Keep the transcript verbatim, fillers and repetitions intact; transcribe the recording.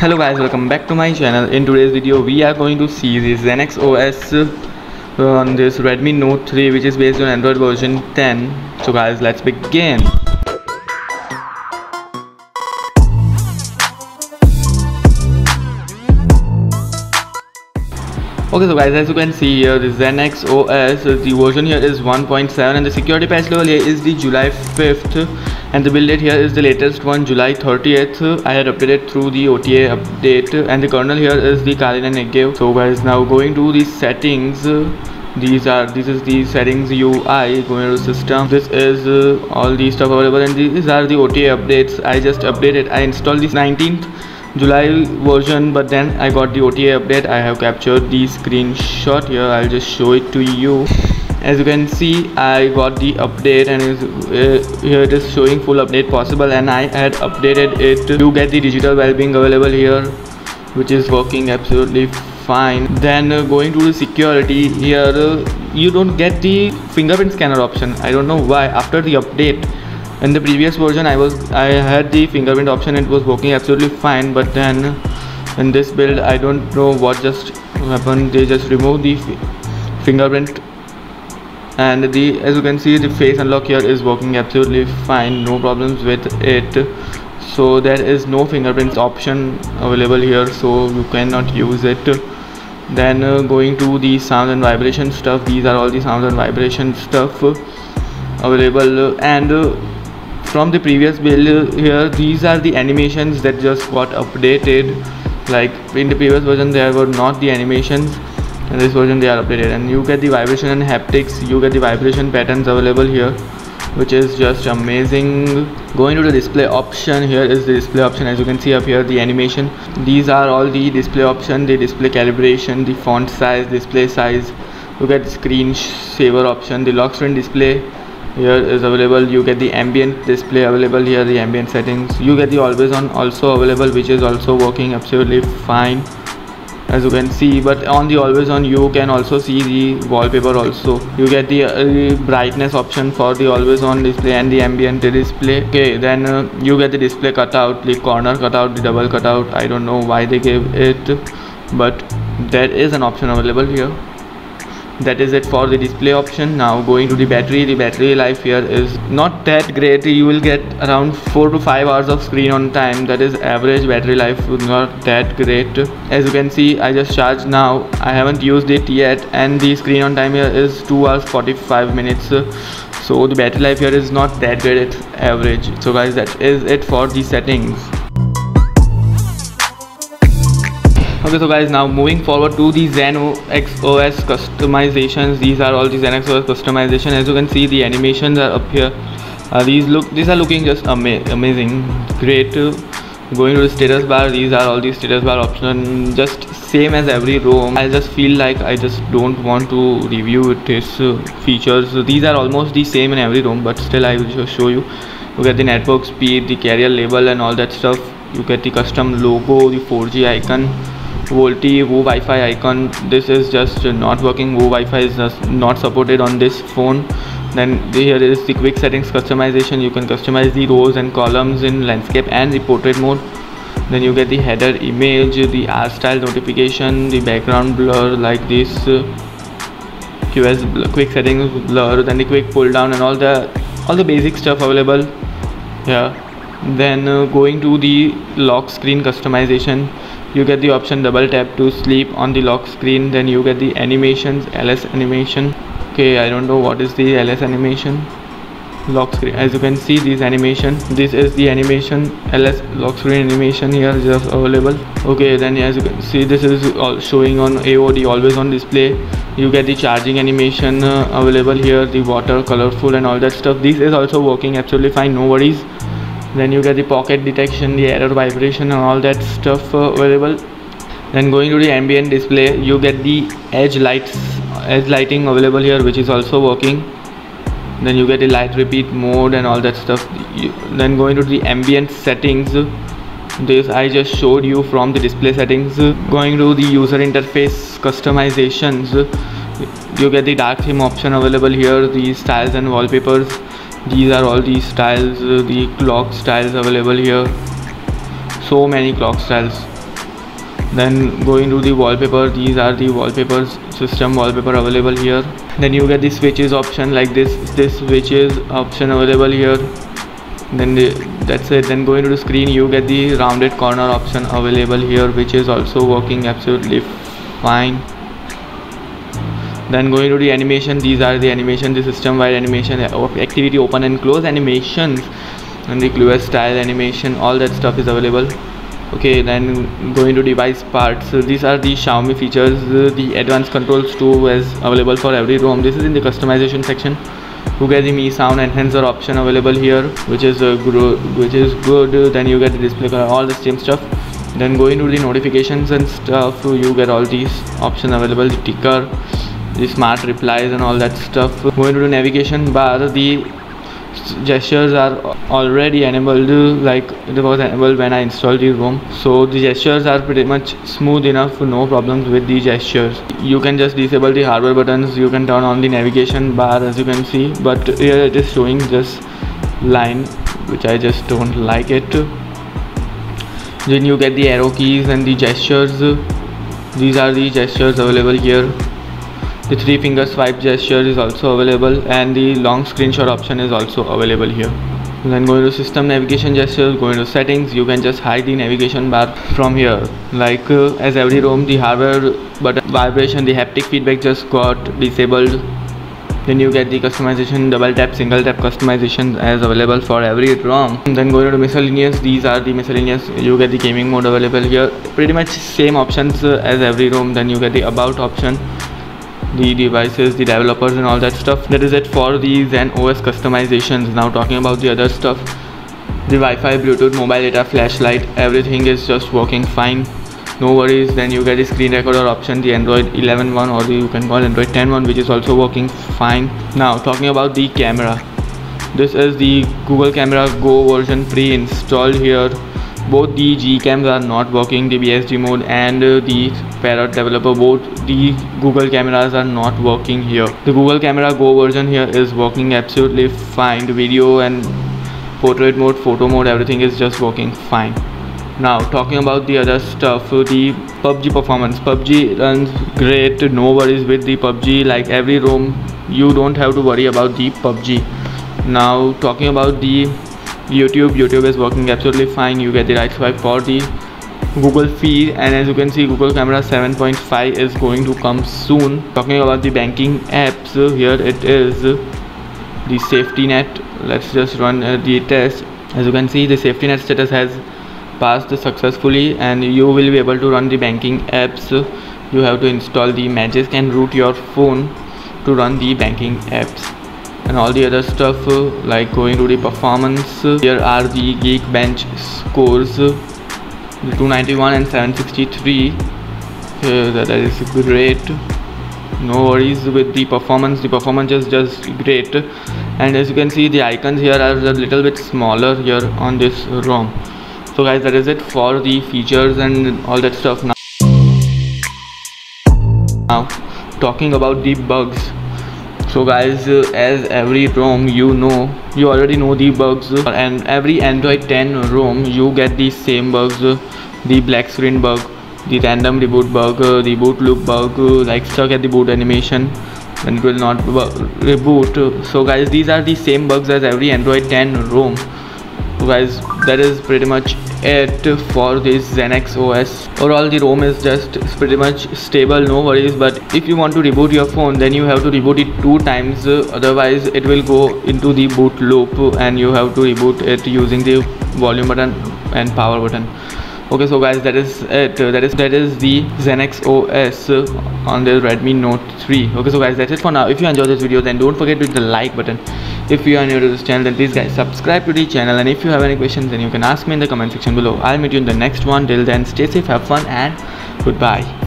Hello guys, welcome back to my channel. In today's video we are going to see the ZenX O S on this Redmi Note three, which is based on Android version ten. So guys, let's begin. Okay, so guys, as you can see here, the ZenX O S, the version here is one point seven and the security patch level here is the July fifth and the build date here is the latest one, July thirtieth. I had updated through the O T A update and the kernel here is the Kalina Negev. So guys, now going to the settings. These are this is the settings U I, going to system. This is uh, all the stuff available and these are the O T A updates. I just updated. I installed this nineteenth July version, but then I got the O T A update. I have captured the screenshot here. I'll just show it to you. As you can see, I got the update and is, uh, here it is showing full update possible, and I had updated it. You get the digital well-being available here, which is working absolutely fine. Then uh, going to the security here, uh, you don't get the fingerprint scanner option. I don't know why. After the update, in the previous version I was I had the fingerprint option, it was working absolutely fine, but then in this build I don't know what just happened. They just removed the fingerprint and the as you can see the face unlock here is working absolutely fine, no problems with it. So there is no fingerprints option available here, so you cannot use it. Then uh, going to the sound and vibration stuff, these are all the sound and vibration stuff available, uh, and uh, from the previous build here, these are the animations that just got updated. Like in the previous version there were not the animations, in this version they are updated, and you get the vibration and haptics, you get the vibration patterns available here, which is just amazing. Going to the display option, here is the display option. As you can see up here, the animation, these are all the display option, the display calibration, the font size, display size, you get the screen saver option, the lock screen display here is available, you get the ambient display available here, the ambient settings, you get the always on also available, which is also working absolutely fine, as you can see. But on the always on you can also see the wallpaper also, you get the uh, brightness option for the always on display and the ambient display. Okay, then uh, you get the display cutout, the corner cutout, the double cutout. I don't know why they gave it, but there is an option available here. That is it for the display option. Now going to the battery, the battery life here is not that great. You will get around four to five hours of screen on time, that is average battery life, not that great. As you can see, I just charged now, I haven't used it yet, and the screen on time here is two hours forty-five minutes, so the battery life here is not that great, it's average. So guys, that is it for the settings. Okay, so guys, now moving forward to the ZenX O S customizations. These are all the ZenX O S customization. As you can see, the animations are up here. Uh, these look these are looking just ama amazing, great. Going to the status bar, these are all the status bar options, just same as every ROM. I just feel like I just don't want to review its uh, features. These are almost the same in every ROM, but still I will show you. You get the network speed, the carrier label, and all that stuff. You get the custom logo, the four G icon, VoLTE, Woo Wi-Fi icon. This is just not working. Woo Wi-Fi is just not supported on this phone. Then here is the quick settings customization. You can customize the rows and columns in landscape and the portrait mode. Then you get the header image, the R style notification, the background blur like this, Q S quick settings blur, then the quick pull down, and all the all the basic stuff available. Yeah. Then uh, going to the lock screen customization, you get the option double tap to sleep on the lock screen. Then you get the animations, L S animation. Okay, I don't know what is the L S animation. Lock screen, as you can see, these animation, this is the animation, L S lock screen animation here is just available. Okay, then as you can see, this is all showing on A O D, always on display. You get the charging animation uh, available here, the water, colorful, and all that stuff. This is also working absolutely fine, no worries. Then you get the pocket detection, the error vibration, and all that stuff uh, available. Then going to the ambient display, you get the edge lights, edge lighting available here, which is also working. Then you get the light repeat mode and all that stuff. You, then going to the ambient settings, this I just showed you from the display settings. Going to the user interface customizations, you get the dark theme option available here, the styles and wallpapers. These are all the styles, uh, the clock styles available here, so many clock styles. Then going to the wallpaper, these are the wallpapers, system wallpaper available here. Then you get the switches option like this, this switches option available here. Then the, that's it. Then going to the screen, you get the rounded corner option available here, which is also working absolutely fine. Then going to the animation, these are the animation, the system wide animation, activity open and close animations, and the Q S style animation, all that stuff is available. Okay, then going to device parts, so these are the Xiaomi features. The advanced controls too is available for every ROM. This is in the customization section. You get the Mi Sound Enhancer option available here, which is uh, which is good. Then you get the display color, all the same stuff. Then going to the notifications and stuff, you get all these options available, the ticker, the smart replies and all that stuff. Going to the navigation bar, the gestures are already enabled, like it was enabled when I installed the ROM, so the gestures are pretty much smooth enough, no problems with the gestures. You can just disable the hardware buttons, you can turn on the navigation bar as you can see, but here it is showing this line, which I just don't like it. Then you get the arrow keys and the gestures, these are the gestures available here. The three finger swipe gesture is also available, and the long screenshot option is also available here. Then going to system navigation gestures, going to settings, you can just hide the navigation bar from here. Like uh, as every ROM, the hardware button vibration, the haptic feedback just got disabled. Then you get the customization, double tap, single tap customization as available for every ROM. And then going to miscellaneous, these are the miscellaneous, you get the gaming mode available here. Pretty much same options uh, as every ROM. Then you get the about option, the devices, the developers and all that stuff. That is it for the ZenOS customizations. Now talking about the other stuff, the Wi-Fi, Bluetooth, mobile data, flashlight, everything is just working fine, no worries. Then you get the screen recorder option, the Android eleven one, or the, you can call Android ten one, which is also working fine. Now talking about the camera, this is the Google Camera Go version pre-installed here. Both the G cams are not working, the B S D mode and uh, the Parrot developer, both the Google cameras are not working here. The Google Camera Go version here is working absolutely fine. The video and portrait mode, photo mode, everything is just working fine. Now talking about the other stuff, the P U B G performance. P U B G runs great, no worries with the P U B G. Like every ROM, you don't have to worry about the P U B G. Now talking about the YouTube, YouTube is working absolutely fine. You get the right swipe for the Google feed, and as you can see, Google Camera seven point five is going to come soon. Talking about the banking apps, here it is the Safety Net. Let's just run uh, the test. As you can see, the Safety Net status has passed successfully, and you will be able to run the banking apps. You have to install the Magisk and root your phone to run the banking apps and all the other stuff. Like going to the performance, here are the Geekbench scores, the two ninety-one and seven sixty-three. uh, that, that is great, no worries with the performance. The performance is just great, and as you can see, the icons here are a little bit smaller here on this ROM. So guys, that is it for the features and all that stuff. Now, now talking about the bugs. So guys, uh, as every ROM, you know, you already know the bugs, uh, and every Android ten ROM you get the same bugs, uh, the black screen bug, the random reboot bug, uh, the boot loop bug, uh, like stuck at the boot animation and it will not reboot. Uh, so guys, these are the same bugs as every Android ten ROM. So guys, that is pretty much it for this ZenX O S. Overall, the ROM is just pretty much stable, no worries, but if you want to reboot your phone, then you have to reboot it two times, uh, otherwise it will go into the boot loop, and you have to reboot it using the volume button and power button. Okay, so guys, that is it. That is that is the ZenX O S uh, on the Redmi Note three. Okay, so guys, that's it for now. If you enjoyed this video, then don't forget to hit the like button. If you are new to this channel, then please guys subscribe to the channel, and if you have any questions, then you can ask me in the comment section below. I'll meet you in the next one. Till then, stay safe, have fun, and goodbye.